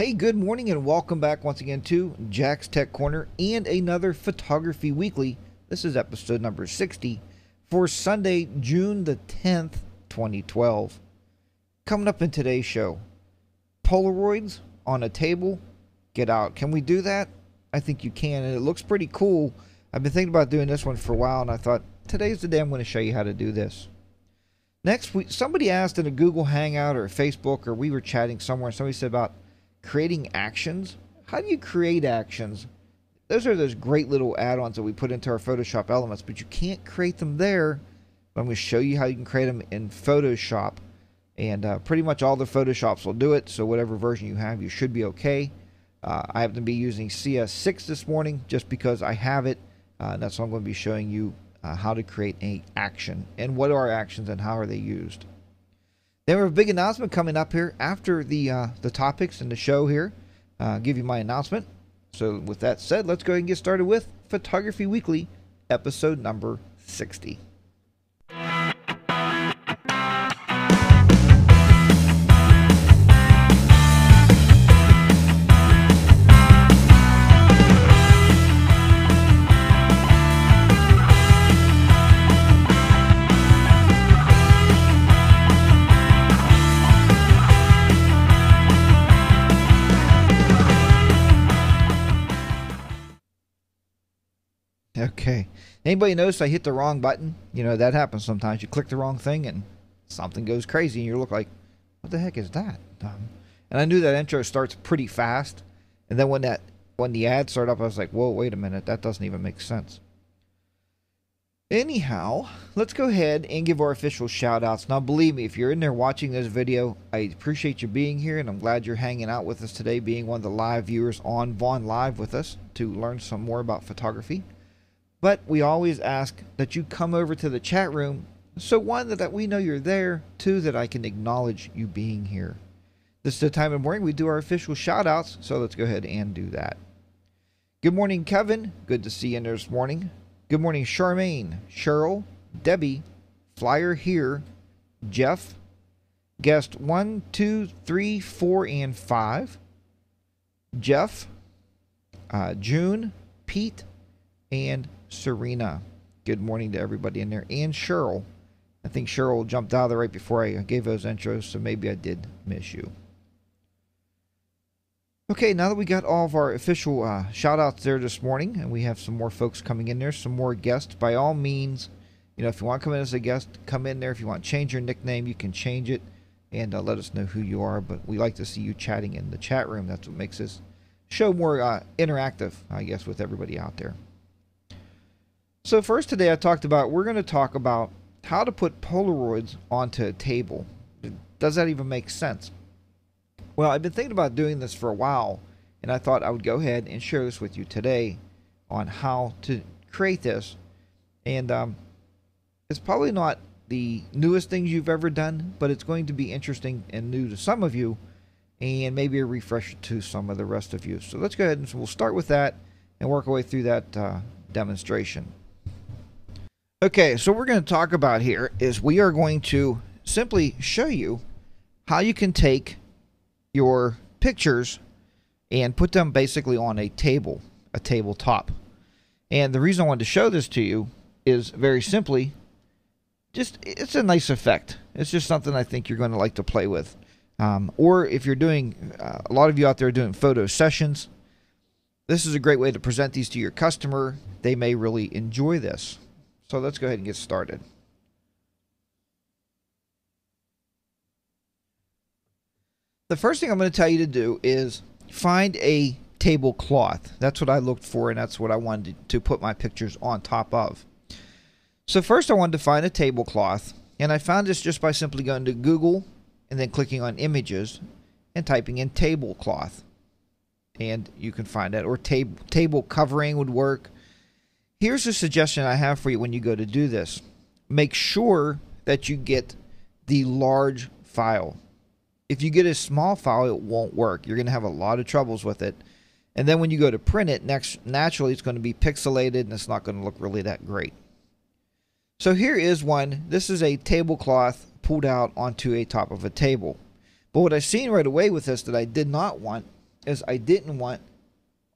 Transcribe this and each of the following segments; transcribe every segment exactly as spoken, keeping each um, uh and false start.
Hey, good morning and welcome back once again to Jack's Tech Corner and another Photography Weekly. This is episode number sixty for Sunday, June the tenth, twenty twelve. Coming up in today's show, Polaroids on a table, get out. Can we do that? I think you can, and it looks pretty cool. I've been thinking about doing this one for a while, and I thought, today's the day I'm going to show you how to do this. Next, we, somebody asked in a Google Hangout or Facebook, or we were chatting somewhere, and somebody said about creating actions. How do you create actions? Those are those great little add-ons that we put into our Photoshop Elements, but you can't create them there. I'm going to show you how you can create them in Photoshop, and uh, pretty much all the Photoshops will do it, so whatever version you have, you should be okay. Uh, I happen to be using C S six this morning just because I have it, uh, and that's what I'm going to be showing you uh, how to create an action, and what are actions and how are they used. Then we have a big announcement coming up here after the uh, the topics and the show here. Uh, give you my announcement. So with that said, let's go ahead and get started with Photography Weekly, episode number sixty. Okay. Anybody notice I hit the wrong button? You know, that happens sometimes. You click the wrong thing and something goes crazy and you look like, what the heck is that? Um, and I knew that intro starts pretty fast. And then when that when the ad started up, I was like, whoa, wait a minute. That doesn't even make sense. Anyhow, let's go ahead and give our official shout outs. Now, believe me, if you're in there watching this video, I appreciate you being here, and I'm glad you're hanging out with us today, being one of the live viewers on Vaughn Live with us to learn some more about photography. But we always ask that you come over to the chat room. So one, that, that we know you're there. Two, that I can acknowledge you being here. This is the time of morning we do our official shout outs. So let's go ahead and do that. Good morning, Kevin. Good to see you in there this morning. Good morning, Charmaine, Cheryl, Debbie, Flyer Here, Jeff, guest one, two, three, four, and five. Jeff, uh, June, Pete, and Serena. Good morning to everybody in there, and Cheryl. I think Cheryl jumped out of there right before I gave those intros, so maybe I did miss you. Okay, now that we got all of our official uh, shout outs there this morning, and we have some more folks coming in there, some more guests. By all means, you know, if you want to come in as a guest, come in there. If you want to change your nickname, you can change it, and uh, let us know who you are. But we like to see you chatting in the chat room. That's what makes this show more uh, interactive, I guess, with everybody out there. So first today I talked about, we're going to talk about how to put Polaroids onto a table. Does that even make sense? Well, I've been thinking about doing this for a while, and I thought I would go ahead and share this with you today on how to create this. And um, it's probably not the newest things you've ever done, but it's going to be interesting and new to some of you, and maybe a refresher to some of the rest of you. So let's go ahead and we'll start with that and work our way through that uh, demonstration. Okay, so what we're going to talk about here is we are going to simply show you how you can take your pictures and put them basically on a table, a tabletop. And the reason I wanted to show this to you is very simply, just it's a nice effect. It's just something I think you're going to like to play with. Um, or if you're doing, uh, a lot of you out there are doing photo sessions, this is a great way to present these to your customer. They may really enjoy this. So let's go ahead and get started. The first thing I'm going to tell you to do is find a tablecloth. That's what I looked for, and that's what I wanted to put my pictures on top of. So first I wanted to find a tablecloth, and I found this just by simply going to Google and then clicking on images and typing in tablecloth. And you can find that, or table, table covering would work. Here's a suggestion I have for you when you go to do this. Make sure that you get the large file. If you get a small file, it won't work. You're going to have a lot of troubles with it. And then when you go to print it, next, naturally it's going to be pixelated and it's not going to look really that great. So here is one. This is a tablecloth pulled out onto a top of a table. But what I've seen right away with this that I did not want is I didn't want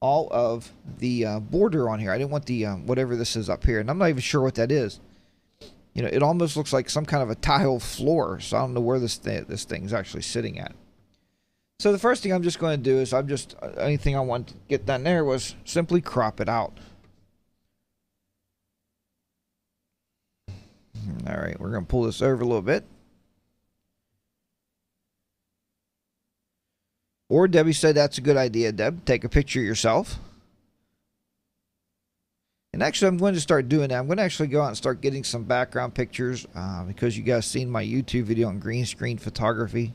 all of the uh, border on here. I didn't want the um, whatever this is up here, and I'm not even sure what that is. You know, it almost looks like some kind of a tile floor, so I don't know where this th this thing's actually sitting at. So the first thing I'm just going to do is I'm just uh, anything I want to get done there was simply crop it out. All right, we're going to pull this over a little bit. Or Debbie said that's a good idea, Deb. Take a picture of yourself. And actually, I'm going to start doing that. I'm going to actually go out and start getting some background pictures uh, because you guys seen my YouTube video on green screen photography.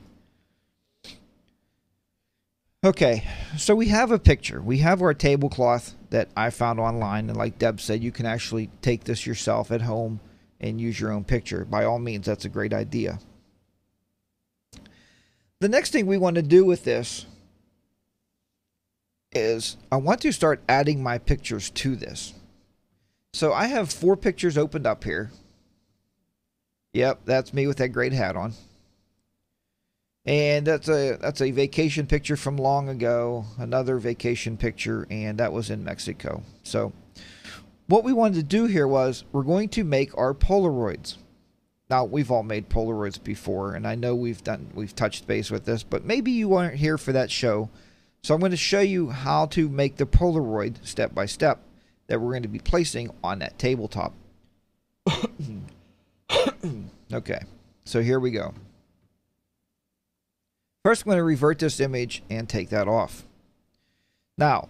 Okay, so we have a picture. We have our tablecloth that I found online. And like Deb said, you can actually take this yourself at home and use your own picture. By all means, that's a great idea. The next thing we want to do with this is I want to start adding my pictures to this. So I have four pictures opened up here. Yep, that's me with that great hat on. And that's a that's a vacation picture from long ago, another vacation picture, and that was in Mexico. So what we wanted to do here was we're going to make our Polaroids. Now, we've all made Polaroids before, and I know we've done we've touched base with this, but maybe you weren't here for that show. So I'm going to show you how to make the Polaroid step by step that we're going to be placing on that tabletop. Okay, so here we go. First, I'm going to revert this image and take that off. Now,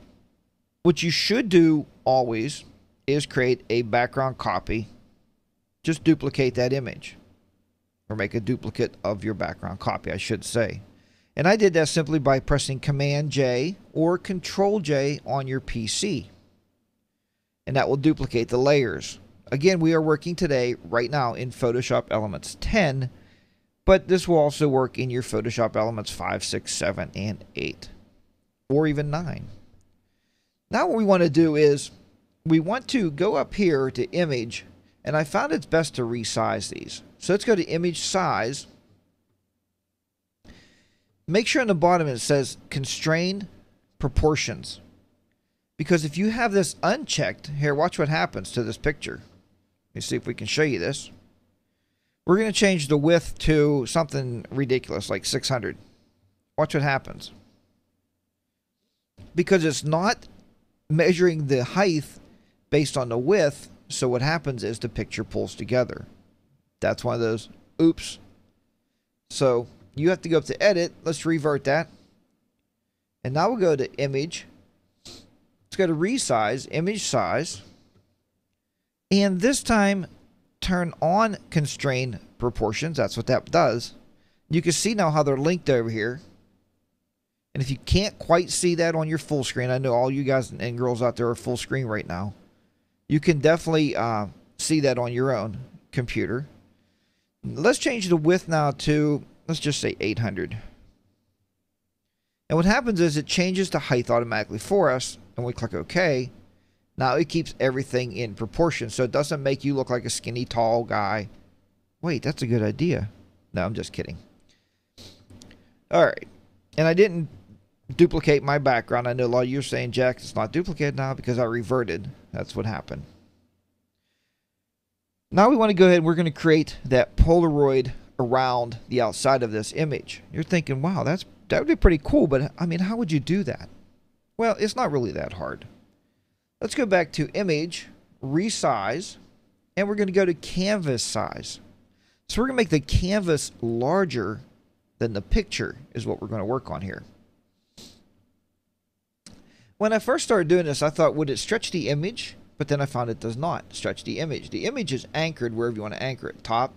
what you should do always is create a background copy. Just duplicate that image, or make a duplicate of your background copy, I should say. And I did that simply by pressing Command J or Control J on your P C. And that will duplicate the layers. Again, we are working today, right now, in Photoshop Elements ten, but this will also work in your Photoshop Elements five, six, seven, and eight, or even nine. Now what we want to do is, we want to go up here to Image, and I found it's best to resize these. So let's go to image size. Make sure on the bottom it says constrained proportions. Because if you have this unchecked, here, watch what happens to this picture. Let me see if we can show you this. We're going to change the width to something ridiculous like six hundred. Watch what happens. Because it's not measuring the height based on the width. So what happens is the picture pulls together. That's one of those, oops. So you have to go up to edit. Let's revert that. And now we'll go to image. Let's go to resize, image size. And this time, turn on constrained proportions. That's what that does. You can see now how they're linked over here. And if you can't quite see that on your full screen, I know all you guys and girls out there are full screen right now. You can definitely uh, see that on your own computer. Let's change the width now to, let's just say eight hundred. And what happens is it changes the height automatically for us. And we click OK. Now it keeps everything in proportion. So it doesn't make you look like a skinny, tall guy. Wait, that's a good idea. No, I'm just kidding. All right. And I didn't duplicate my background. I know a lot of you are saying, Jack, it's not duplicated now because I reverted. That's what happened. Now we want to go ahead and we're going to create that Polaroid around the outside of this image. You're thinking, wow, that's that would be pretty cool, but I mean, how would you do that? Well, it's not really that hard. Let's go back to image, resize, and we're going to go to canvas size. So we're going to make the canvas larger than the picture is what we're going to work on here. When I first started doing this, I thought, would it stretch the image? But then I found it does not stretch the image. The image is anchored wherever you want to anchor it. Top,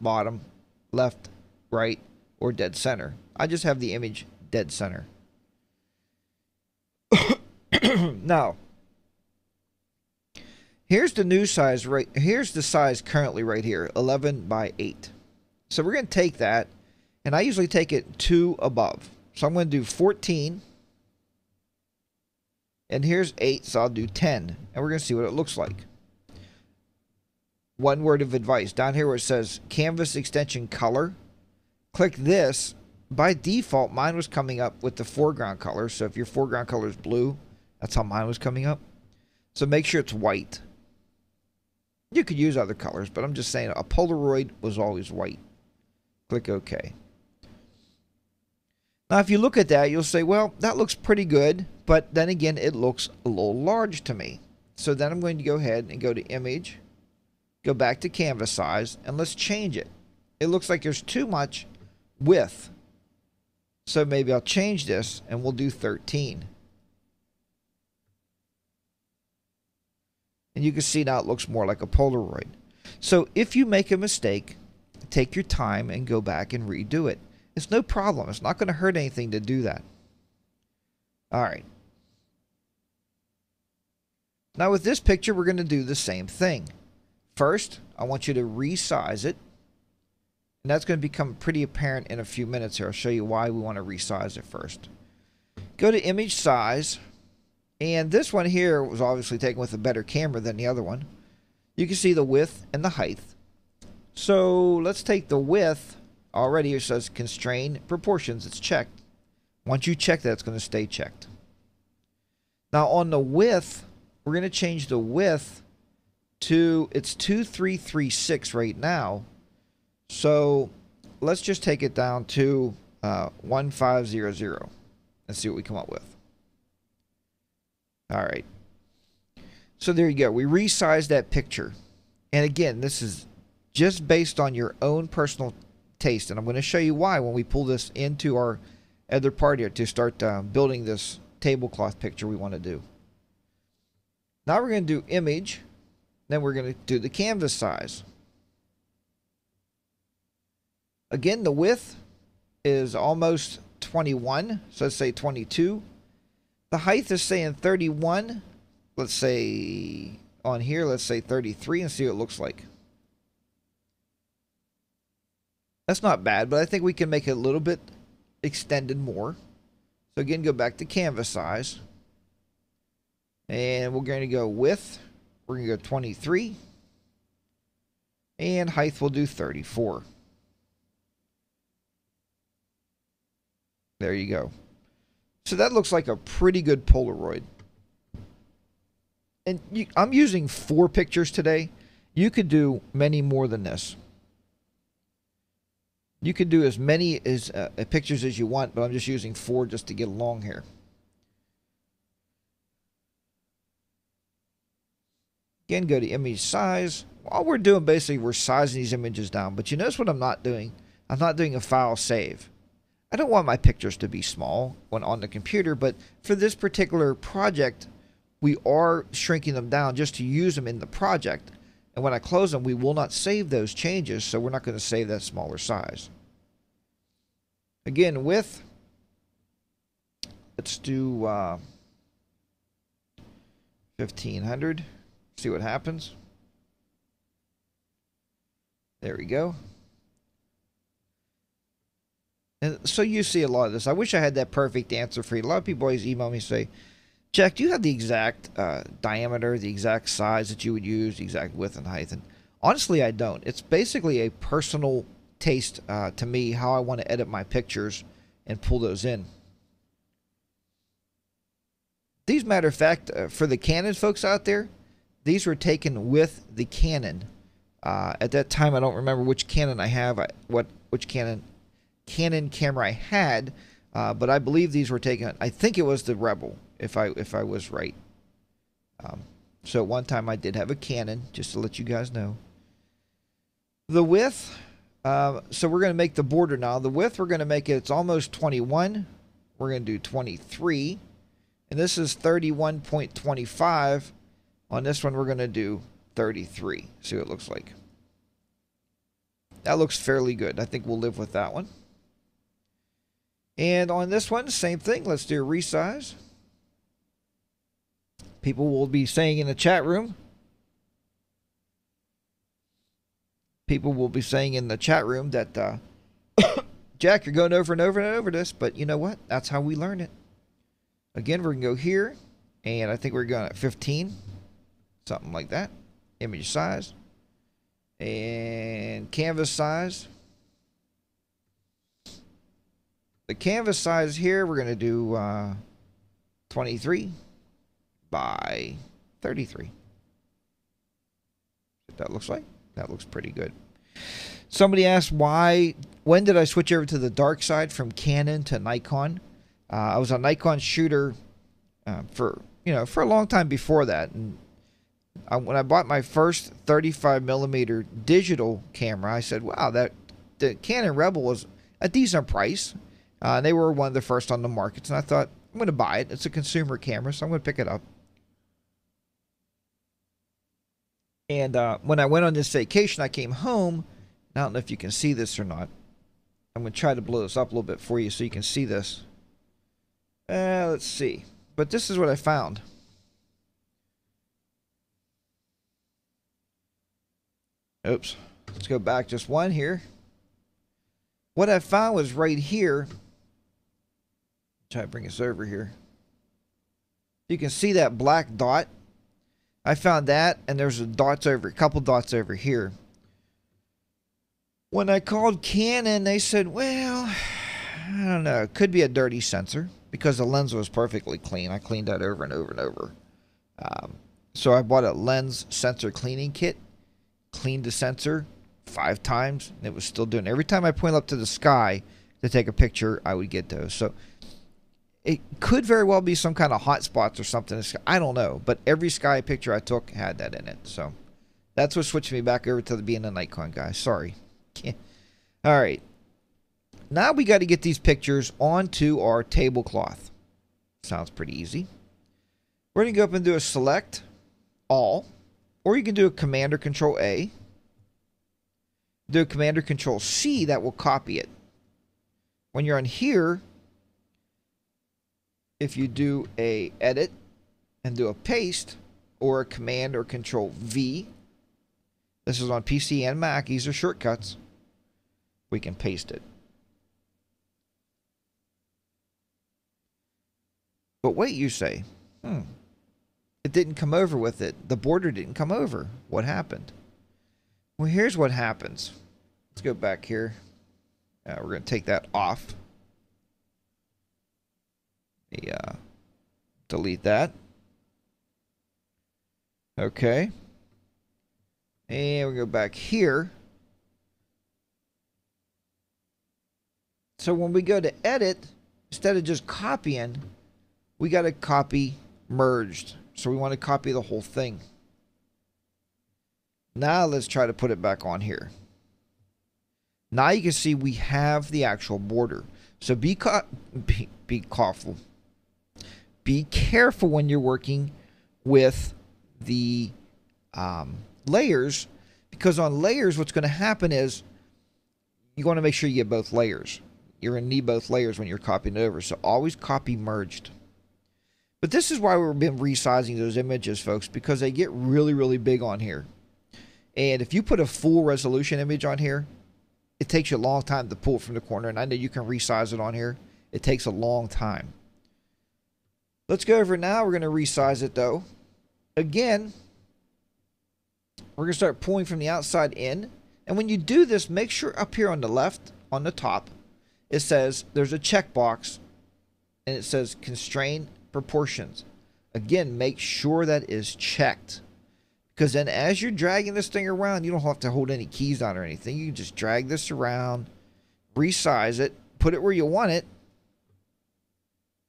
bottom, left, right, or dead center. I just have the image dead center. Now, here's the new size right, here's the size currently right here, eleven by eight. So we're going to take that, and I usually take it two above. So I'm going to do fourteen. And here's eight, so I'll do ten. And we're going to see what it looks like. One word of advice. Down here where it says Canvas Extension Color, click this by default, mine was coming up with the foreground color. So if your foreground color is blue, that's how mine was coming up. So make sure it's white. You could use other colors, but I'm just saying a Polaroid was always white. Click OK. Now, if you look at that, you'll say, well, that looks pretty good. But then again, it looks a little large to me. So then I'm going to go ahead and go to Image, go back to Canvas Size, and let's change it. It looks like there's too much width. So maybe I'll change this, and we'll do thirteen. And you can see now it looks more like a Polaroid. So if you make a mistake, take your time and go back and redo it. It's no problem. It's not going to hurt anything to do that. All right. Now with this picture, we're going to do the same thing. First, I want you to resize it. And that's going to become pretty apparent in a few minutes here. I'll show you why we want to resize it first. Go to Image Size. And this one here was obviously taken with a better camera than the other one. You can see the width and the height. So let's take the width. Already it says Constrain Proportions. It's checked. Once you check that, it's going to stay checked. Now on the width, we're going to change the width to, it's two three three six right now. So let's just take it down to uh, one five zero zero and see what we come up with. All right. So there you go. We resized that picture. And again, this is just based on your own personal taste. And I'm going to show you why when we pull this into our other part here to start uh, building this tablecloth picture we want to do. Now we're going to do Image. Then we're going to do the Canvas Size. Again, the width is almost twenty-one, so let's say twenty-two. The height is saying thirty-one. Let's say on here, let's say thirty-three and see what it looks like. That's not bad, but I think we can make it a little bit extended more. So again, go back to Canvas Size. And we're going to go width. We're going to go twenty-three. And height we'll do thirty-four. There you go. So that looks like a pretty good Polaroid. And you, I'm using four pictures today. You could do many more than this. You could do as many as uh, pictures as you want, but I'm just using four just to get along here. Again, go to Image Size. All we're doing basically, we're sizing these images down. But you notice what I'm not doing? I'm not doing a file save. I don't want my pictures to be small when on the computer, but for this particular project, we are shrinking them down just to use them in the project. And when I close them, we will not save those changes, so we're not going to save that smaller size. Again, width, let's do uh, fifteen hundred, see what happens. There we go. And so you see a lot of this. I wish I had that perfect answer for you. A lot of people always email me and say, Jack, do you have the exact uh, diameter, the exact size that you would use, the exact width and height? And honestly, I don't. It's basically a personal taste uh, to me, how I want to edit my pictures and pull those in. These, matter of fact, uh, for the Canon folks out there, these were taken with the Canon. Uh, at that time, I don't remember which Canon I have, I, what which Canon... Canon camera I had, uh, but I believe these were taken. I think it was the Rebel, if I if I was right. Um, so one time I did have a Canon, just to let you guys know. The width, uh, so we're going to make the border now. The width we're going to make it. It's almost twenty-one. We're going to do twenty-three, and this is thirty-one point two five. On this one, we're going to do thirty-three. See what it looks like. That looks fairly good. I think we'll live with that one. And on this one, same thing. Let's do a resize. People will be saying in the chat room. People will be saying in the chat room that, uh, Jack, you're going over and over and over this. But you know what? That's how we learn it. Again, we're going to go here. And I think we're going at fifteen. Something like that. Image Size. And Canvas Size. The canvas size here, we're going to do uh, twenty-three by thirty-three. What that looks like. That looks pretty good. Somebody asked why, when did I switch over to the dark side from Canon to Nikon? Uh, I was a Nikon shooter uh, for, you know, for a long time before that. And I, when I bought my first thirty-five millimeter digital camera, I said, wow, that the Canon Rebel was a decent price. Uh, and they were one of the first on the markets. And I thought, I'm going to buy it. It's a consumer camera, so I'm going to pick it up. And uh, when I went on this vacation, I came home. I don't know if you can see this or not. I'm going to try to blow this up a little bit for you so you can see this. Uh, let's see. But this is what I found. Oops. Let's go back just one here. What I found was right here. Try to bring this over here. You can see that black dot. I found that, and there's a dots over, a couple dots over here. When I called Canon, they said, well, I don't know, it could be a dirty sensor because the lens was perfectly clean. I cleaned that over and over and over. Um, so I bought a lens sensor cleaning kit, cleaned the sensor five times, and it was still doing it. Every time I point up to the sky to take a picture, I would get those. So it could very well be some kind of hot spots or something. I don't know, but every sky picture I took had that in it. So that's what switched me back over to being a Nikon guy. Sorry. Yeah. All right, now we got to get these pictures onto our tablecloth. Sounds pretty easy. We're going to go up and do a select all, or you can do a command or control A. Do a command or control C, that will copy it. When you're on here, if you do a edit and do a paste or a command or control V, this is on P C and Mac, these are shortcuts. We can paste it. But wait, you say, hmm, it didn't come over with it. The border didn't come over. What happened? Well, here's what happens. Let's go back here. Uh, we're going to take that off. The, uh, delete that. Okay. And we go back here. So when we go to edit, instead of just copying, we got to copy merged. So we want to copy the whole thing. Now let's try to put it back on here. Now you can see we have the actual border. So be ca- be, be careful. Be careful when you're working with the um, layers, because on layers, what's going to happen is you want to make sure you get both layers. You're going to need both layers when you're copying it over. So always copy merged. But this is why we've been resizing those images, folks, because they get really, really big on here. And if you put a full resolution image on here, it takes you a long time to pull it from the corner. And I know you can resize it on here. It takes a long time. Let's go over now. We're going to resize it, though. Again, we're going to start pulling from the outside in. And when you do this, make sure up here on the left, on the top, it says there's a checkbox and it says constrain proportions. Again, make sure that is checked, because then as you're dragging this thing around, you don't have to hold any keys on or anything. You can just drag this around, resize it, put it where you want it.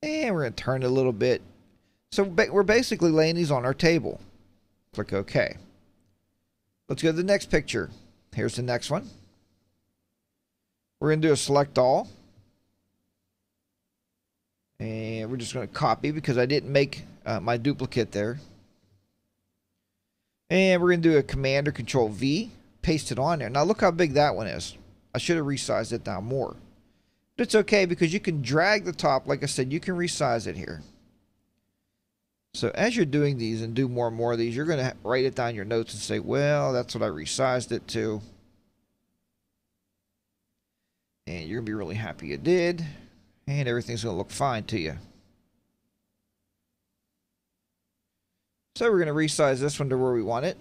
And we're going to turn it a little bit. So we're basically laying these on our table. Click OK. Let's go to the next picture. Here's the next one. We're going to do a select all. And we're just going to copy because I didn't make uh, my duplicate there. And we're going to do a command or control V. Paste it on there. Now look how big that one is. I should have resized it down more. But it's okay because you can drag the top. Like I said, you can resize it here. So as you're doing these and do more and more of these, you're going to write it down in your notes and say, well, that's what I resized it to. And you're going to be really happy you did. And everything's going to look fine to you. So we're going to resize this one to where we want it.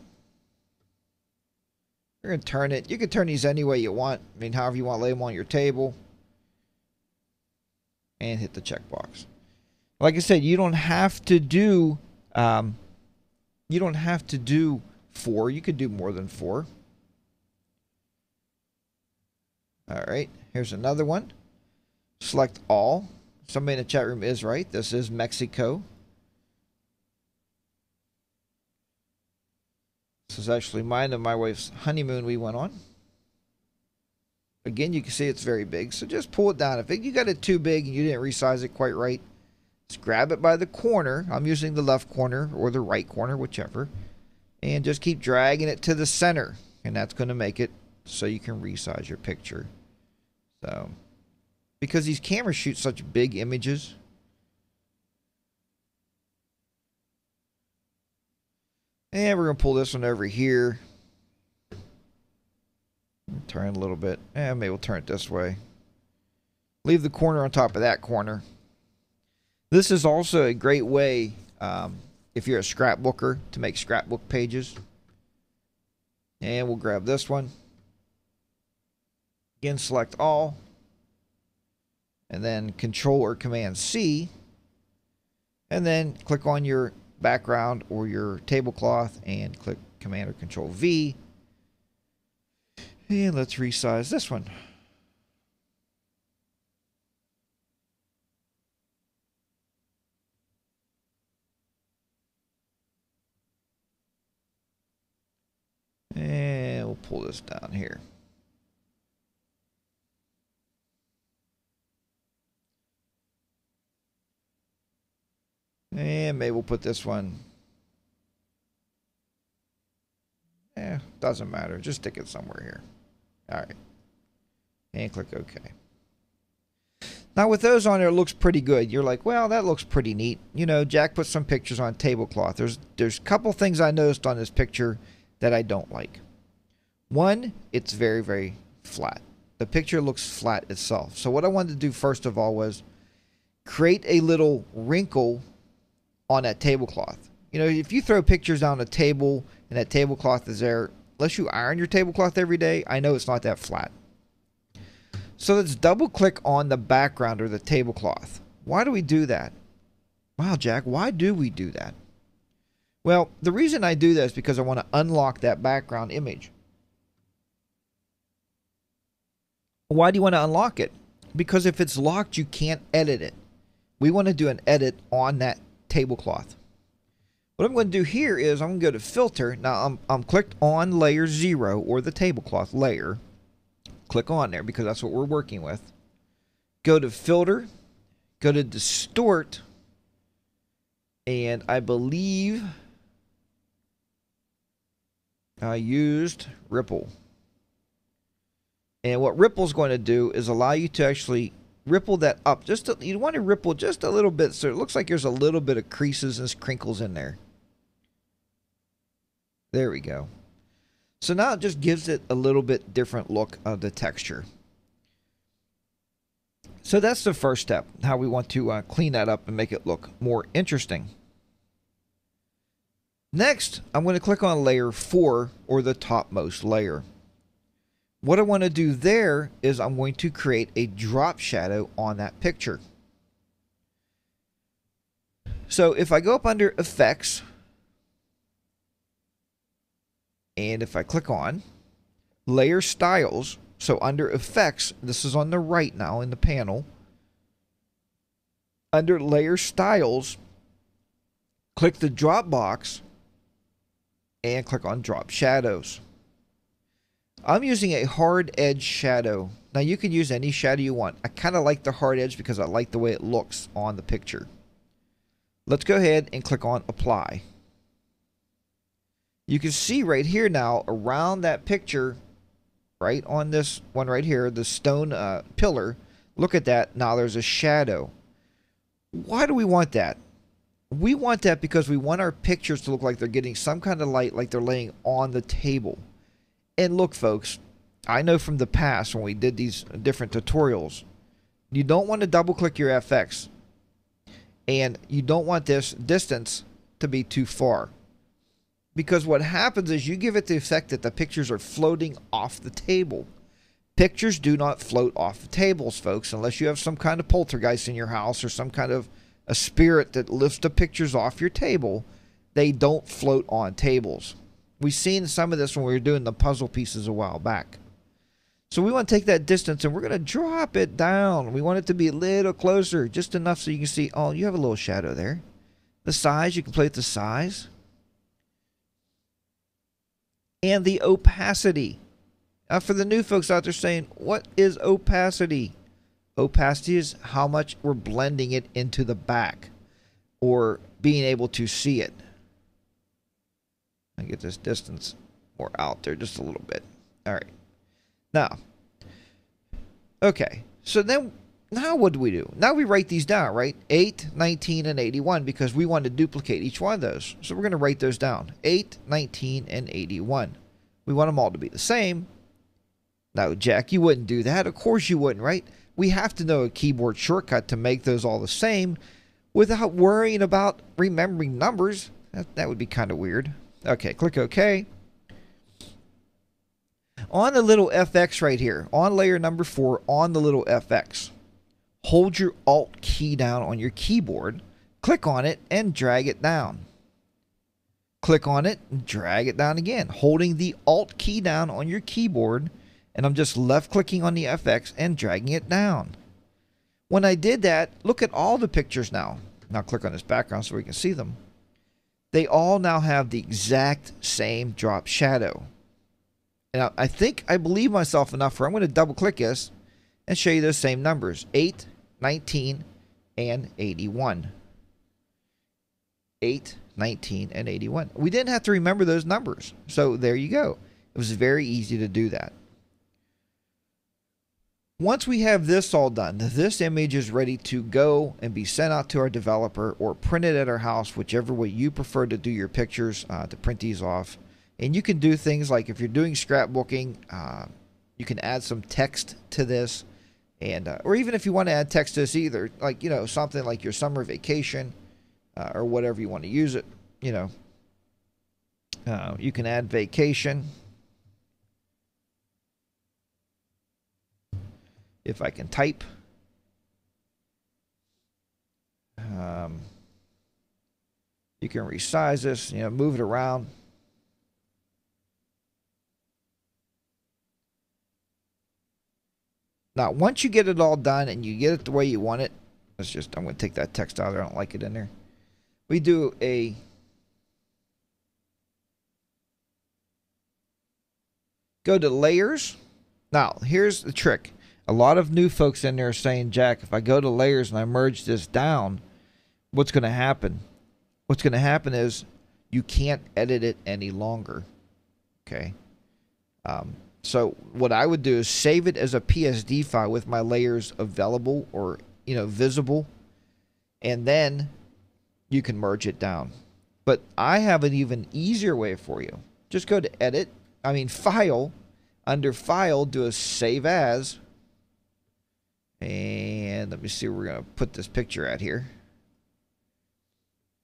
We're going to turn it. You can turn these any way you want. I mean, however you want to lay them on your table. and hit the checkbox. Like I said, you don't have to do um, you don't have to do four. You could do more than four. All right, here's another one. Select all. Somebody in the chat room is right. This is Mexico. This is actually mine and my wife's honeymoon we went on. Again, you can see it's very big, so just pull it down. If you got it too big and you didn't resize it quite right, just grab it by the corner. I'm using the left corner or the right corner, whichever. And just keep dragging it to the center. And that's going to make it so you can resize your picture. So, because these cameras shoot such big images. And we're going to pull this one over here. Turn a little bit. And maybe we'll turn it this way. Leave the corner on top of that corner. This is also a great way, um, if you're a scrapbooker, to make scrapbook pages. And we'll grab this one. Again, select all. And then Control or Command C. And then click on your background or your tablecloth and click Command or Control V. And let's resize this one. And we'll pull this down here. And maybe we'll put this one. Eh, doesn't matter. Just stick it somewhere here. All right. And click OK. Now with those on there, it looks pretty good. You're like, well, that looks pretty neat. You know, Jack put some pictures on tablecloth. There's, there's a couple things I noticed on this picture that I don't like. One, it's very, very flat. The picture looks flat itself. So what I wanted to do first of all was create a little wrinkle on that tablecloth. You know, if you throw pictures down a table and that tablecloth is there, unless you iron your tablecloth every day, I know it's not that flat. So let's double click on the background or the tablecloth. Why do we do that? Wow, Jack, why do we do that? Well, the reason I do that is because I want to unlock that background image. Why do you want to unlock it? Because if it's locked, you can't edit it. We want to do an edit on that tablecloth. What I'm going to do here is I'm going to go to filter. Now I'm, I'm clicked on layer zero or the tablecloth layer. Click on there because that's what we're working with. Go to filter, go to distort, and I believe I used ripple. And what ripple is going to do is allow you to actually ripple that up. Just to, you want to ripple just a little bit so it looks like there's a little bit of creases and crinkles in there. There we go. So now it just gives it a little bit different look of the texture. So that's the first step, how we want to uh, clean that up and make it look more interesting. Next, I'm going to click on layer four or the topmost layer. What I want to do there is I'm going to create a drop shadow on that picture. So if I go up under Effects, and if I click on Layer Styles, so under Effects, this is on the right now in the panel. Under Layer Styles, click the drop box and click on Drop Shadows. I'm using a hard edge shadow. Now you can use any shadow you want. I kind of like the hard edge because I like the way it looks on the picture. Let's go ahead and click on Apply. You can see right here now around that picture, right on this one right here, the stone uh, pillar. Look at that. Now there's a shadow. Why do we want that? We want that because we want our pictures to look like they're getting some kind of light, like they're laying on the table. And look, folks, I know from the past when we did these different tutorials, you don't want to double click your F X, and you don't want this distance to be too far, because what happens is you give it the effect that the pictures are floating off the table. Pictures do not float off the tables, folks, unless you have some kind of poltergeist in your house or some kind of a spirit that lifts the pictures off your table. They don't float on tables. We've seen some of this when we were doing the puzzle pieces a while back. So we want to take that distance and we're going to drop it down. We want it to be a little closer, just enough so you can see, oh, you have a little shadow there. The size, you can play with the size. And the opacity. Now for the new folks out there saying, what is opacity? Opacity is how much we're blending it into the back or being able to see it. I get this distance more out there just a little bit. All right. Now, okay, so then now what do we do? Now we write these down, right? eight, nineteen, and eighty-one, because we want to duplicate each one of those. So we're going to write those down. eight, nineteen, and eighty-one. We want them all to be the same. No, Jack, you wouldn't do that. Of course you wouldn't, right? We have to know a keyboard shortcut to make those all the same without worrying about remembering numbers. That, that would be kind of weird. Okay, click OK. On the little F X right here, on layer number four, on the little F X, hold your Alt key down on your keyboard, click on it, and drag it down. Click on it, and drag it down again, holding the Alt key down on your keyboard, and I'm just left-clicking on the F X and dragging it down. When I did that, look at all the pictures now. Now click on this background so we can see them. They all now have the exact same drop shadow. Now, I think I believe myself enough where I'm going to double click this and show you those same numbers, eight, nineteen, and eighty-one. eight, nineteen, and eighty-one. We didn't have to remember those numbers. So there you go. It was very easy to do that. Once we have this all done, this image is ready to go and be sent out to our developer or printed at our house, whichever way you prefer to do your pictures, uh, to print these off. And you can do things like if you're doing scrapbooking, uh, you can add some text to this. and uh, Or even if you want to add text to this either, like, you know, something like your summer vacation uh, or whatever you want to use it, you know. Uh, you can add vacation. If I can type. Um, you can resize this, you know, move it around. Now, once you get it all done and you get it the way you want it, let's just, I'm going to take that text out. I don't like it in there. We do a, go to layers. Now, here's the trick. A lot of new folks in there are saying, Jack, if I go to layers and I merge this down, what's going to happen? What's going to happen is you can't edit it any longer. Okay. Um, So what I would do is save it as a P S D file with my layers available or, you know, visible, and then you can merge it down. But I have an even easier way for you. Just go to edit, I mean file, under file, do a save as, and let me see where we're going to put this picture at here.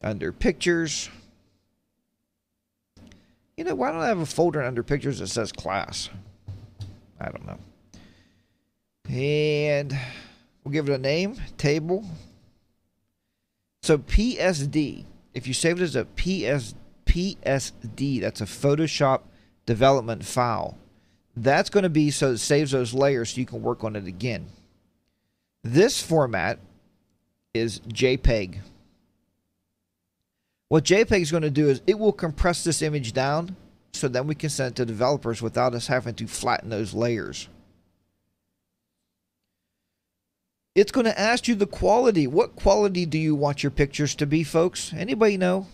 Under pictures. You know, why don't I have a folder under pictures that says class? I don't know. And we'll give it a name, table. So P S D, if you save it as a P S, P S D, that's a Photoshop development file. That's going to be so it saves those layers so you can work on it again. This format is JPEG. What JPEG is going to do is it will compress this image down so then we can send it to developers without us having to flatten those layers. It's going to ask you the quality. What quality do you want your pictures to be, folks? Anybody know?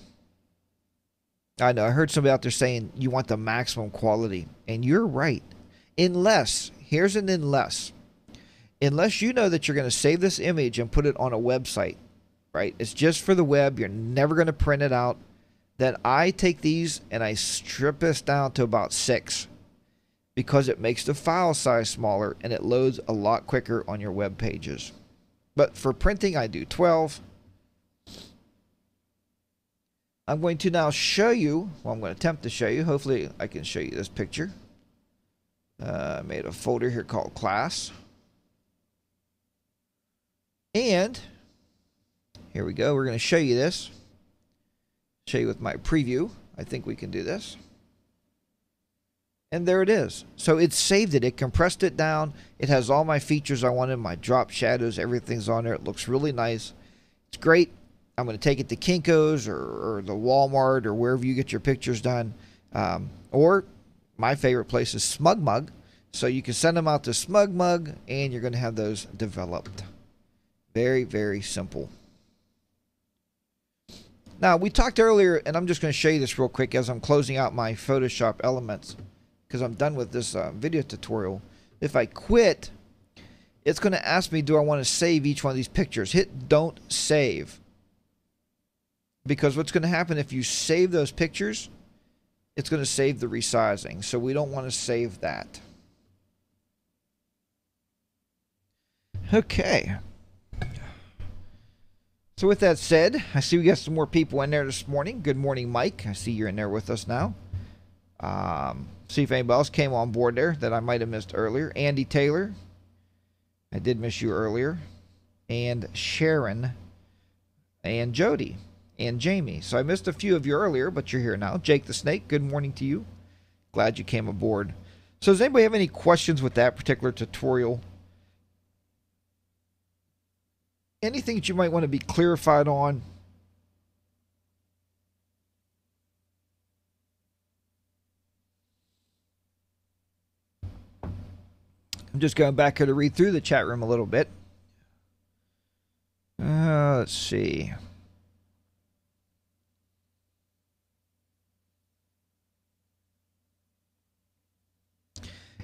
I know. I heard somebody out there saying you want the maximum quality. And you're right. Unless, here's an unless. Unless you know that you're going to save this image and put it on a website. Right? It's just for the web. You're never going to print it out. Then I take these and I strip this down to about six because it makes the file size smaller and it loads a lot quicker on your web pages. But for printing, I do twelve. I'm going to now show you, well, I'm going to attempt to show you. Hopefully I can show you this picture. Uh, made a folder here called class. And here we go. We're going to show you this. Show you with my preview. I think we can do this. And there it is. So it saved it. It compressed it down. It has all my features I wanted. My drop shadows. Everything's on there. It looks really nice. It's great. I'm going to take it to Kinko's or, or the Walmart or wherever you get your pictures done. Um, or my favorite place is Smug Mug. So you can send them out to Smug Mug and you're going to have those developed. Very, very simple. Now, we talked earlier, and I'm just going to show you this real quick as I'm closing out my Photoshop Elements, because I'm done with this uh, video tutorial. If I quit, it's going to ask me, do I want to save each one of these pictures? Hit don't save. Because what's going to happen if you save those pictures, it's going to save the resizing. So we don't want to save that. Okay. So with that said, I see we got some more people in there this morning. Good morning, Mike. I see you're in there with us now. Um... See if anybody else came on board there that I might have missed earlier. Andy Taylor. I did miss you earlier. And Sharon. And Jody. And Jamie. So I missed a few of you earlier, but you're here now. Jake the Snake, good morning to you. Glad you came aboard. So does anybody have any questions with that particular tutorial? Anything that you might want to be clarified on? I'm just going back here to read through the chat room a little bit. Uh, let's see.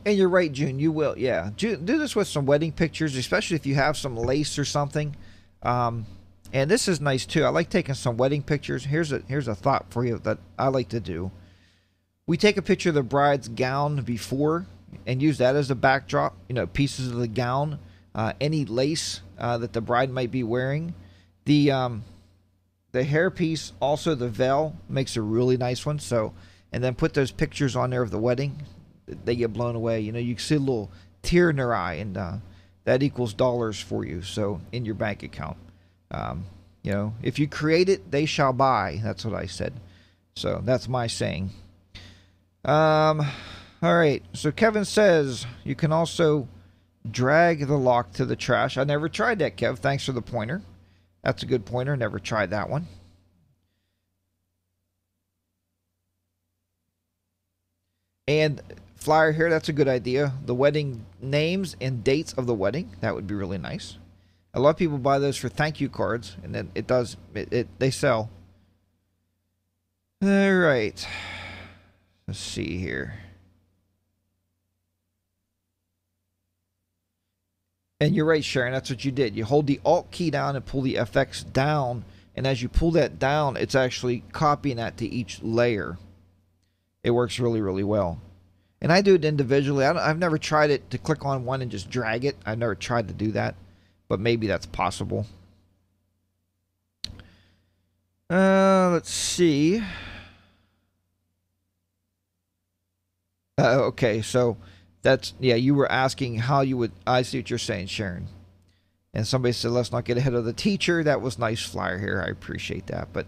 And you're right, June. You will, yeah. June, do this with some wedding pictures, especially if you have some lace or something. Um, and this is nice too. I like taking some wedding pictures. Here's a here's a thought for you that I like to do. We take a picture of the bride's gown before, and use that as a backdrop, you know, pieces of the gown, uh, any lace uh, that the bride might be wearing. The um, the hairpiece, also the veil, makes a really nice one. So, and then put those pictures on there of the wedding. They get blown away. You know, you can see a little tear in their eye, and uh, that equals dollars for you. So, in your bank account. Um, you know, if you create it, they shall buy. That's what I said. So, that's my saying. Um... Alright, so Kevin says you can also drag the lock to the trash. I never tried that, Kev. Thanks for the pointer. That's a good pointer. Never tried that one. And flyer here, that's a good idea. The wedding names and dates of the wedding. That would be really nice. A lot of people buy those for thank you cards, and then it does, it, it they sell. Alright. Let's see here. And you're right, Sharon, that's what you did. You hold the Alt key down and pull the F X down. And as you pull that down, it's actually copying that to each layer. It works really, really well. And I do it individually. I don't, I've never tried it to click on one and just drag it. I've never tried to do that. But maybe that's possible. Uh, let's see. Uh, okay, so... That's, yeah, you were asking how you would, I see what you're saying, Sharon. And somebody said, let's not get ahead of the teacher. That was nice flyer here. I appreciate that. But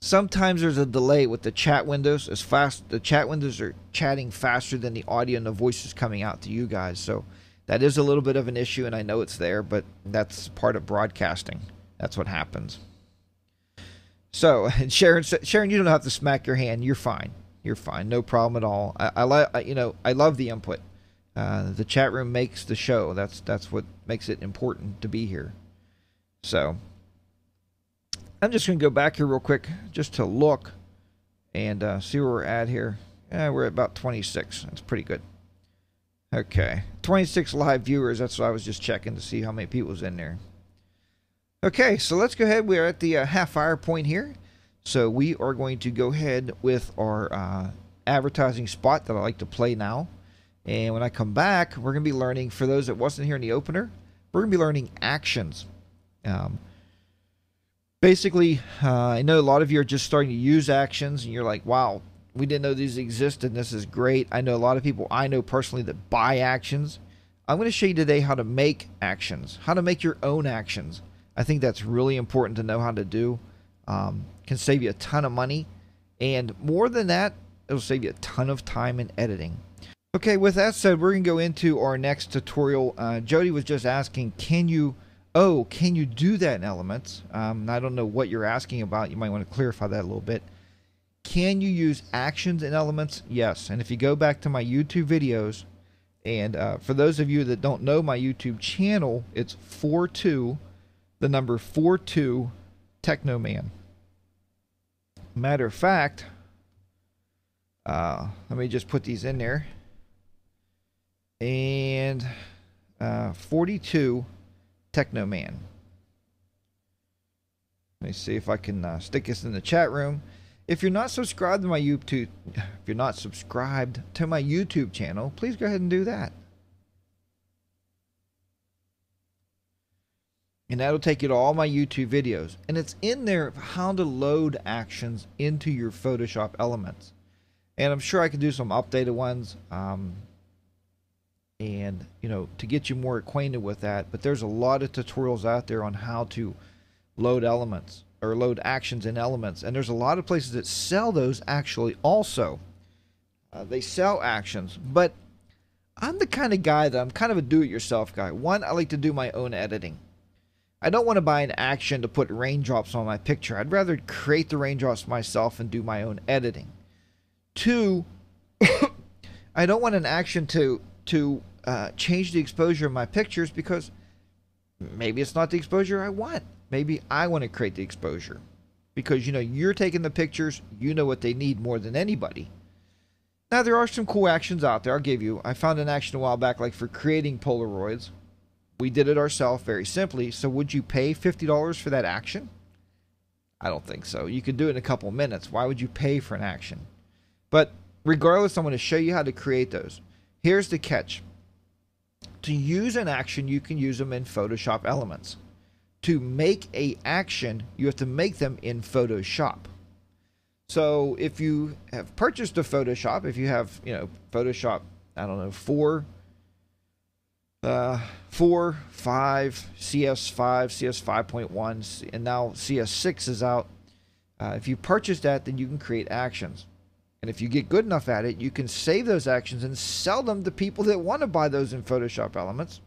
sometimes there's a delay with the chat windows. As fast, the chat windows are chatting faster than the audio and the voices coming out to you guys. So that is a little bit of an issue, and I know it's there, but that's part of broadcasting. That's what happens. So, and Sharon, Sharon, you don't have to smack your hand. You're fine. You're fine, no problem at all. I, I like, you know, I love the input. Uh, the chat room makes the show. That's that's what makes it important to be here. So I'm just gonna go back here real quick just to look and uh, see where we're at here. Yeah, we're at about twenty-six. That's pretty good. Okay, twenty-six live viewers. That's what I was just checking to see how many people was in there. Okay, so let's go ahead. We're at the uh, half hour point here. So we are going to go ahead with our uh, advertising spot that I like to play now. And when I come back, we're going to be learning, for those that wasn't here in the opener, we're going to be learning actions. Um, basically, uh, I know a lot of you are just starting to use actions, and you're like, wow, We didn't know these existed. This is great. I know a lot of people I know personally that buy actions. I'm going to show you today how to make actions, how to make your own actions. I think that's really important to know how to do. Um, can save you a ton of money. And more than that, it'll save you a ton of time in editing. Okay, with that said, we're going to go into our next tutorial. Uh, Jody was just asking, can you, oh, can you do that in Elements? Um, I don't know what you're asking about. You might want to clarify that a little bit. Can you use actions in Elements? Yes. And if you go back to my YouTube videos, and uh, for those of you that don't know my YouTube channel, it's forty-two, the number forty-two Techno Man. Matter of fact, uh, let me just put these in there. And uh, forty-two Techno Man. Let me see if I can uh, stick this in the chat room. If you're not subscribed to my YouTube, if you're not subscribed to my YouTube channel, please go ahead and do that. And that'll take you to all my YouTube videos. And it's in there of how to load actions into your Photoshop Elements. And I'm sure I can do some updated ones. Um, and, you know, to get you more acquainted with that. But there's a lot of tutorials out there on how to load elements or load actions in Elements. And there's a lot of places that sell those actually also. Uh, they sell actions. But I'm the kind of guy that I'm kind of a do-it-yourself guy. One, I like to do my own editing. I don't want to buy an action to put raindrops on my picture. I'd rather create the raindrops myself and do my own editing. Two, I don't want an action to to uh, change the exposure of my pictures because maybe it's not the exposure I want. Maybe I want to create the exposure because, you know, you're taking the pictures. You know what they need more than anybody. Now, there are some cool actions out there. I'll give you. I found an action a while back, like for creating Polaroids. We did it ourselves very simply. So would you pay fifty dollars for that action? I don't think so. You could do it in a couple minutes. Why would you pay for an action? But regardless, I'm going to show you how to create those. Here's the catch. To use an action, you can use them in Photoshop Elements. To make an action, you have to make them in Photoshop. So if you have purchased a Photoshop, if you have, you know, Photoshop, I don't know, four, Uh, four, five, C S five, C S five point one, and now C S six is out. Uh, if you purchase that, then you can create actions. And if you get good enough at it, you can save those actions and sell them to people that want to buy those in Photoshop Elements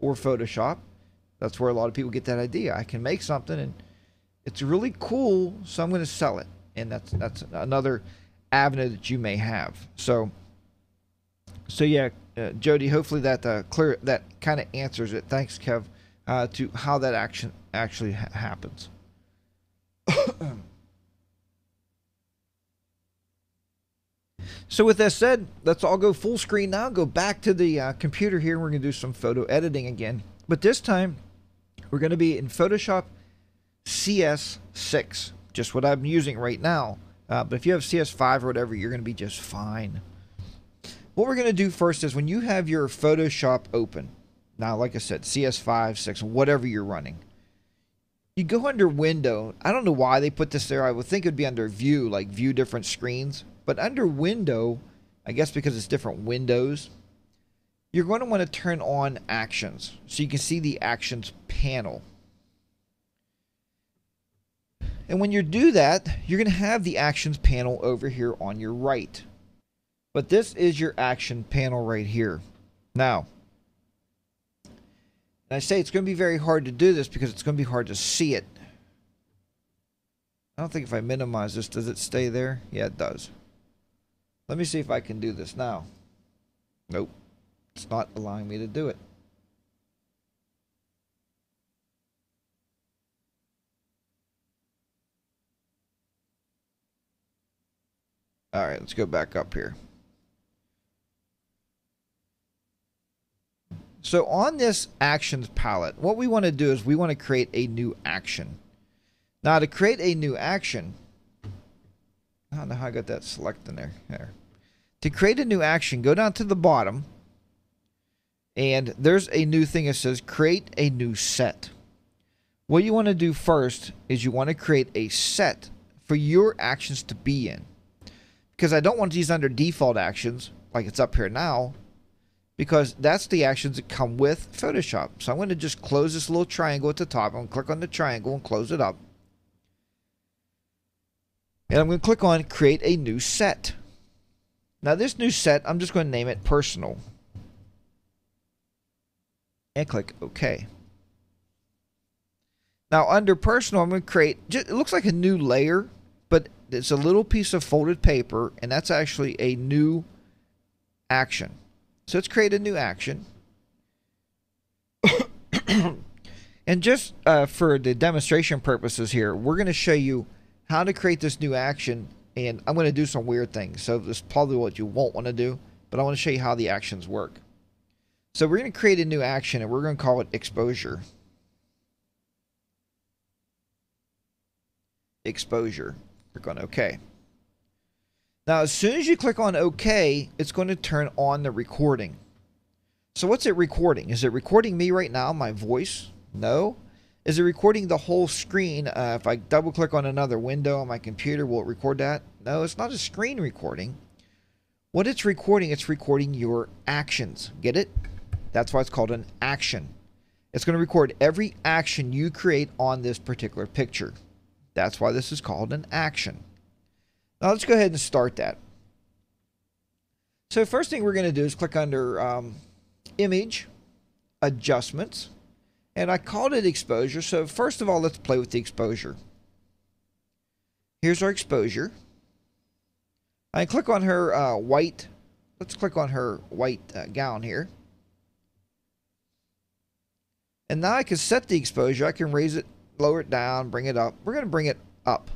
or Photoshop. That's where a lot of people get that idea. I can make something and it's really cool, so I'm going to sell it. And that's, that's another avenue that you may have. So, so yeah. Uh, Jody, hopefully that uh, clear that kind of answers it. Thanks, Kev, uh, to how that action actually ha happens. So with that said, let's all go full screen now. Go back to the uh, computer here. We're going to do some photo editing again, but this time we're going to be in Photoshop C S six, just what I'm using right now. Uh, but if you have C S five or whatever, you're going to be just fine. What we're going to do first is when you have your Photoshop open, now like I said, C S five, six, whatever you're running, you go under Window. I don't know why they put this there. I would think it would be under View, like View Different Screens. But under Window, I guess because it's different windows, you're going to want to turn on Actions so you can see the Actions panel. And when you do that, you're going to have the Actions panel over here on your right. But this is your action panel right here. Now, and I say it's going to be very hard to do this because it's going to be hard to see it. I don't think if I minimize this, does it stay there? Yeah, it does. Let me see if I can do this now. Nope. It's not allowing me to do it. All right, let's go back up here. So on this actions palette, what we want to do is we want to create a new action. Now to create a new action, I don't know how I got that select in there. There. To create a new action, go down to the bottom and there's a new thing that says create a new set. What you want to do first is you want to create a set for your actions to be in. because I don't want these under default actions like it's up here now, because that's the actions that come with Photoshop. So I'm going to just close this little triangle at the top. I'm going to click on the triangle and close it up. And I'm going to click on create a new set. Now this new set, I'm just going to name it personal. And click OK. Now under personal, I'm going to create, it looks like a new layer, but it's a little piece of folded paper, and that's actually a new action. So let's create a new action. And just uh, for the demonstration purposes here, we're going to show you how to create this new action, and I'm going to do some weird things. So this is probably what you won't want to do, but I want to show you how the actions work. So we're going to create a new action, and we're going to call it exposure. Exposure. Click on OK. Now, as soon as you click on OK, it's going to turn on the recording. So what's it recording? Is it recording me right now, my voice? No. Is it recording the whole screen? Uh, if I double click on another window on my computer, will it record that? No, it's not a screen recording. What it's recording, it's recording your actions. Get it? That's why it's called an action. It's going to record every action you create on this particular picture. That's why this is called an action. Now let's go ahead and start that. So first thing we're going to do is click under um, Image, Adjustments, and I called it Exposure. So first of all, let's play with the exposure. Here's our exposure. I click on her uh, white. Let's click on her white uh, gown here. And now I can set the exposure. I can raise it, lower it down, bring it up. We're going to bring it up.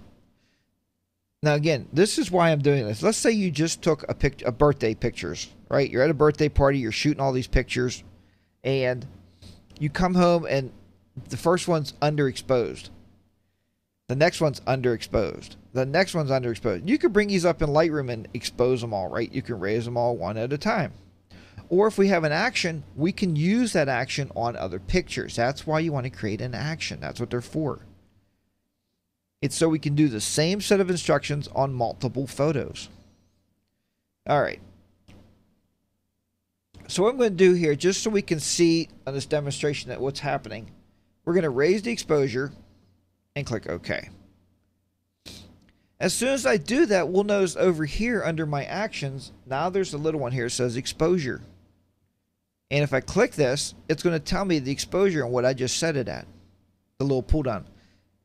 Now again, this is why I'm doing this. Let's say you just took a pic, a birthday pictures, right? You're at a birthday party, you're shooting all these pictures, and you come home and the first one's underexposed. The next one's underexposed. The next one's underexposed. You could bring these up in Lightroom and expose them all, right? You can raise them all one at a time. Or if we have an action, we can use that action on other pictures. That's why you want to create an action. That's what they're for. It's so we can do the same set of instructions on multiple photos. All right. So what I'm going to do here, just so we can see on this demonstration that what's happening, we're going to raise the exposure and click OK. As soon as I do that, we'll notice over here under my actions, now there's a little one here that says exposure. And if I click this, it's going to tell me the exposure and what I just set it at, the little pull down.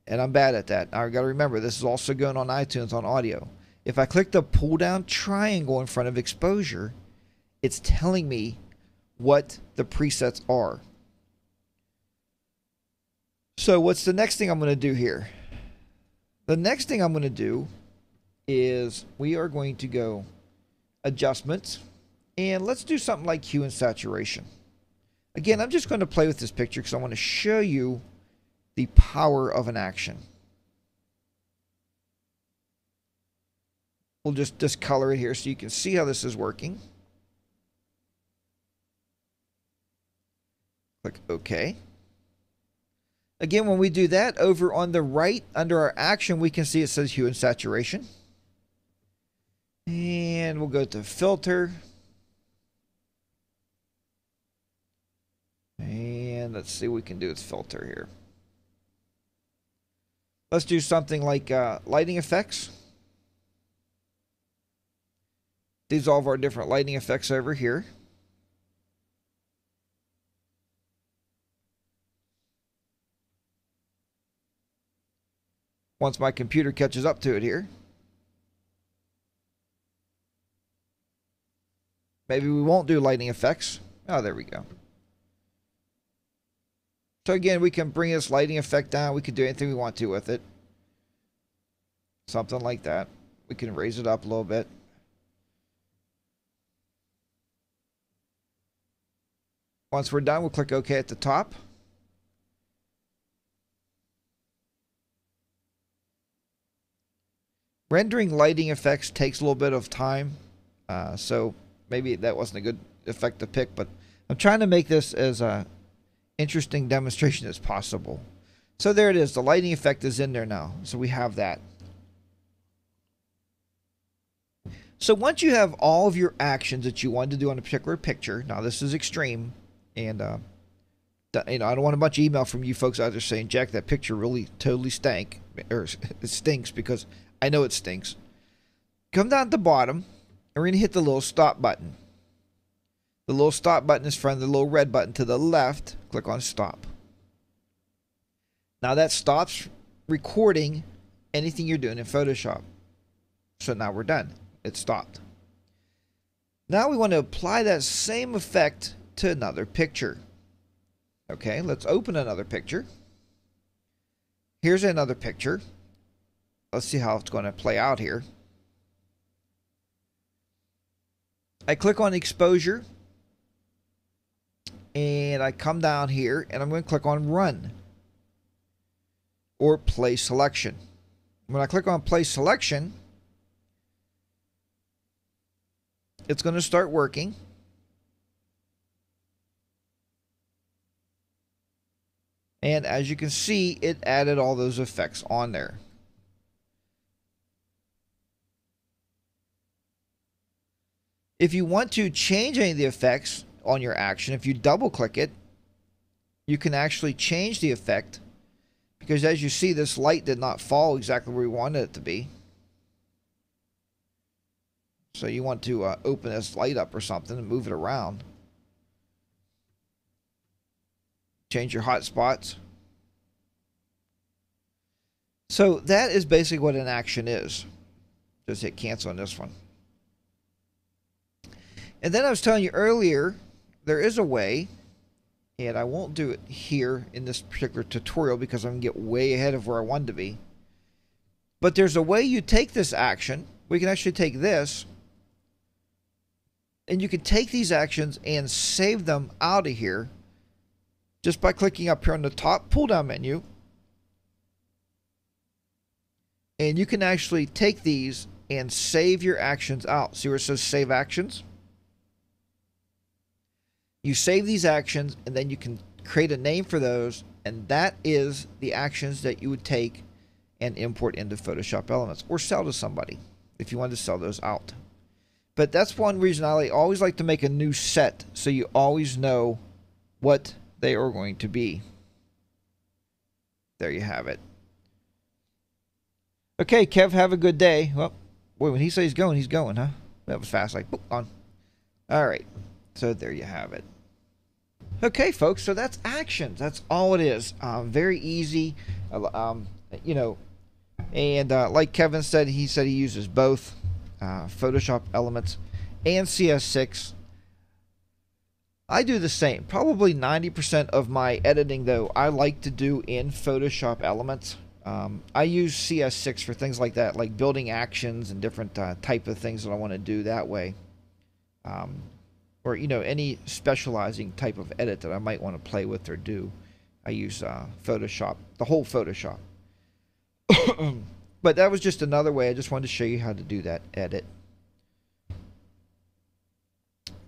And I'm bad at that. I've got to remember, this is also going on iTunes on audio. If I click the pull down triangle in front of exposure, it's telling me what the presets are. So what's the next thing I'm going to do here? The next thing I'm going to do is we are going to go adjustments, and let's do something like hue and saturation. Again, I'm just going to play with this picture because I want to show you the power of an action. We'll just discolor it here so you can see how this is working. Click OK. Again, when we do that, over on the right under our action, we can see it says hue and saturation. And we'll go to filter. And let's see what we can do with filter here. Let's do something like uh, lighting effects. These are all of our different lighting effects over here. Once my computer catches up to it here. Maybe we won't do lighting effects. Oh, there we go. So again, we can bring this lighting effect down. We can do anything we want to with it. Something like that. We can raise it up a little bit. Once we're done, we'll click OK at the top. Rendering lighting effects takes a little bit of time. Uh, so maybe that wasn't a good effect to pick, but I'm trying to make this as a interesting demonstration as possible. So there it is. The lighting effect is in there now. So we have that. So once you have all of your actions that you want to do on a particular picture, now this is extreme, and uh, you know, I don't want a bunch of email from you folks out there saying, Jack, that picture really totally stank, or it stinks, because I know it stinks. Come down to the bottom, and we're going to hit the little stop button. The little stop button is in front of the little red button to the left. Click on stop. Now that stops recording anything you're doing in Photoshop. So now we're done. It stopped. Now we want to apply that same effect to another picture. Okay, let's open another picture. Here's another picture. Let's see how it's going to play out here. I click on exposure, and I come down here, and I'm going to click on run or play selection. When I click on play selection, it's going to start working. And as you can see, it added all those effects on there. If you want to change any of the effects on your action, if you double click it, you can actually change the effect, because as you see, this light did not fall exactly where we wanted it to be. So you want to uh, open this light up or something and move it around. Change your hot spots. So that is basically what an action is. Just hit cancel on this one. And then I was telling you earlier, there is a way, and I won't do it here in this particular tutorial because I'm going to get way ahead of where I wanted to be. But there's a way you take this action. We can actually take this, and you can take these actions and save them out of here just by clicking up here on the top pull down menu. And you can actually take these and save your actions out. See where it says save actions? You save these actions, and then you can create a name for those, and that is the actions that you would take and import into Photoshop Elements or sell to somebody if you want to sell those out. But that's one reason I always like to make a new set, so you always know what they are going to be. There you have it. Okay, Kev, have a good day. Well, wait, when he says he's going, he's going, huh? That was fast, like, boop, on. All right, so there you have it. Okay, folks, so that's actions. That's all it is. Um, very easy, um, you know, and uh, like Kevin said, he said he uses both uh, Photoshop Elements and C S six. I do the same. Probably ninety percent of my editing, though, I like to do in Photoshop Elements. Um, I use C S six for things like that, like building actions and different uh, type of things that I want to do that way. Um, or, you know, any specializing type of edit that I might want to play with or do. I use uh, Photoshop, the whole Photoshop. But that was just another way. I just wanted to show you how to do that edit.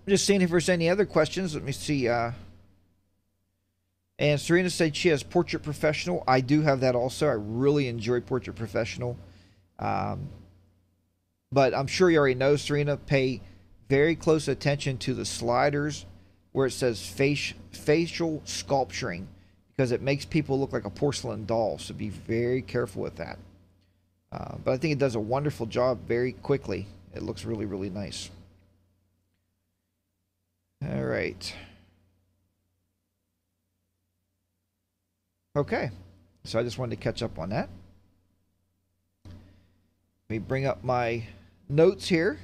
Just seeing if there's any other questions. Let me see. Uh, and Serena said she has Portrait Professional. I do have that also. I really enjoy Portrait Professional. Um, but I'm sure you already know, Serena, pay very close attention to the sliders where it says face, facial sculpturing, because it makes people look like a porcelain doll. So be very careful with that. Uh, but I think it does a wonderful job very quickly. It looks really, really nice. All right. Okay. So I just wanted to catch up on that. Let me bring up my notes here.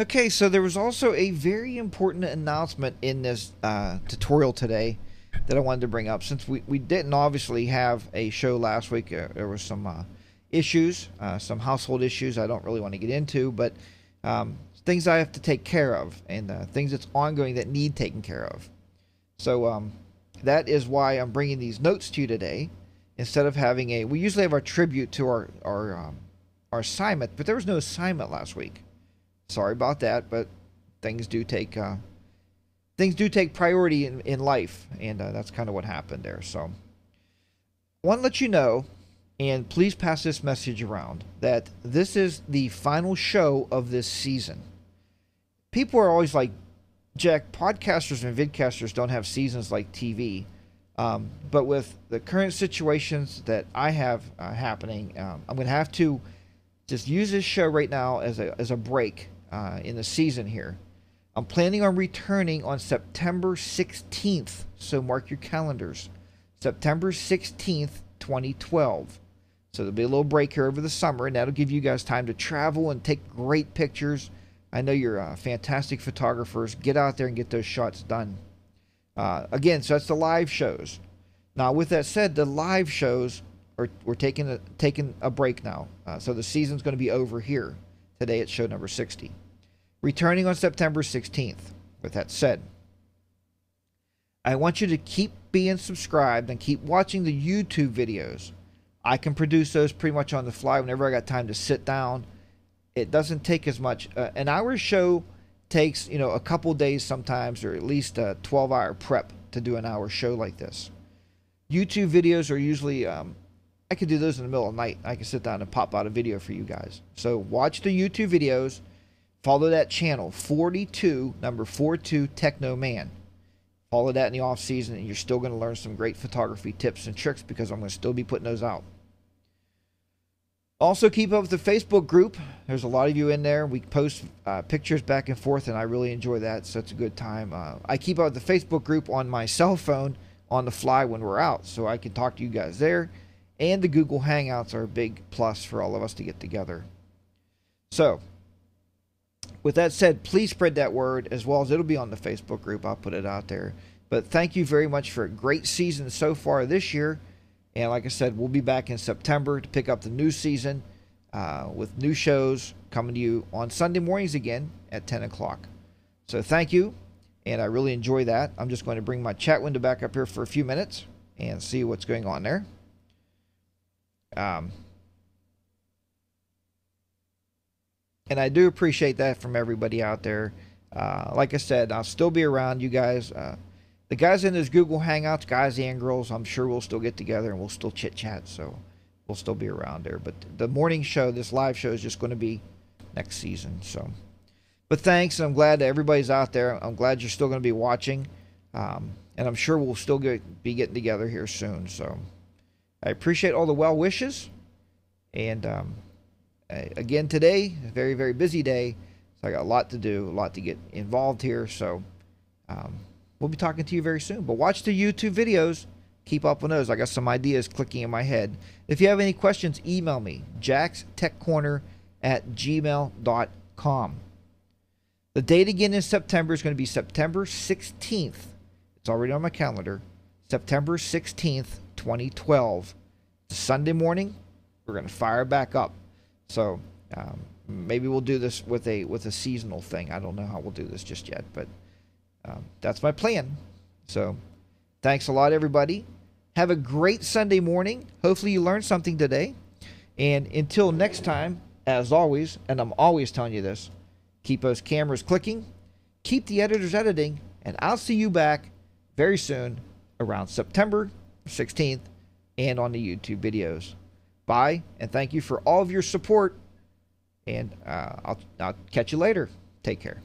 Okay. So there was also a very important announcement in this uh, tutorial today that I wanted to bring up. Since we, we didn't obviously have a show last week, uh, there was some uh, issues, uh, some household issues I don't really want to get into, but Um, things I have to take care of, and uh, things that's ongoing that need taken care of. So um, that is why I'm bringing these notes to you today. Instead of having a, we usually have our tribute to our our, um, our assignment, but there was no assignment last week. Sorry about that, but things do take uh, things do take priority in, in life, and uh, that's kind of what happened there. So I want to let you know, And please pass this message around that this is the final show of this season. People are always like, Jack, podcasters and vidcasters don't have seasons like T V. Um, but with the current situations that I have uh, happening, um, I'm going to have to just use this show right now as a, as a break uh, in the season here. I'm planning on returning on September sixteenth, so mark your calendars. September sixteenth, twenty twelve. So there'll be a little break here over the summer, and that'll give you guys time to travel and take great pictures. I know you're uh, fantastic photographers. Get out there and get those shots done. Uh, again, so that's the live shows. Now, with that said, the live shows are we're taking a, taking a break now. Uh, so the season's going to be over here. Today it's show number sixty. Returning on September sixteenth. With that said, I want you to keep being subscribed and keep watching the YouTube videos. I can produce those pretty much on the fly whenever I got time to sit down. It doesn't take as much. Uh, an hour show takes, you know, a couple days sometimes, or at least a twelve hour prep to do an hour show like this. YouTube videos are usually, um, I could do those in the middle of the night. I can sit down and pop out a video for you guys. So watch the YouTube videos. Follow that channel, forty-two, number forty-two Techno Man. Follow that in the off season, and you're still going to learn some great photography tips and tricks, because I'm going to still be putting those out. Also, keep up with the Facebook group. There's a lot of you in there. We post uh, pictures back and forth, and I really enjoy that, so it's a good time. Uh, I keep up with the Facebook group on my cell phone on the fly when we're out, so I can talk to you guys there. And the Google Hangouts are a big plus for all of us to get together. So, with that said, please spread that word, as well as it'll be on the Facebook group. I'll put it out there. But thank you very much for a great season so far this year. And like I said, we'll be back in September to pick up the new season uh, with new shows coming to you on Sunday mornings again at ten o'clock. So thank you, and I really enjoy that. I'm just going to bring my chat window back up here for a few minutes and see what's going on there. Um, and I do appreciate that from everybody out there. Uh, like I said, I'll still be around, you guys. Uh, The guys in this Google Hangouts, guys and girls, I'm sure we'll still get together and we'll still chit-chat, so we'll still be around there. But the morning show, this live show, is just going to be next season. So, but thanks, and I'm glad that everybody's out there. I'm glad you're still going to be watching, um, and I'm sure we'll still get, be getting together here soon. So I appreciate all the well wishes, and um, I, again today, a very, very busy day. So I got a lot to do, a lot to get involved here, so... Um, We'll be talking to you very soon, but watch the YouTube videos. Keep up on those. I got some ideas clicking in my head. If you have any questions, email me, jackstechcorner at gmail dot com. The date again in September is going to be September sixteenth. It's already on my calendar. September sixteenth, twenty twelve. It's Sunday morning. We're going to fire back up. So um, maybe we'll do this with a with a seasonal thing. I don't know how we'll do this just yet, but... Um, that's my plan. So thanks a lot, everybody. Have a great Sunday morning. Hopefully you learned something today. And until next time, as always, and I'm always telling you this, keep those cameras clicking, keep the editors editing, and I'll see you back very soon around September sixteenth and on the YouTube videos. Bye, and thank you for all of your support, and uh, I'll, I'll catch you later. Take care.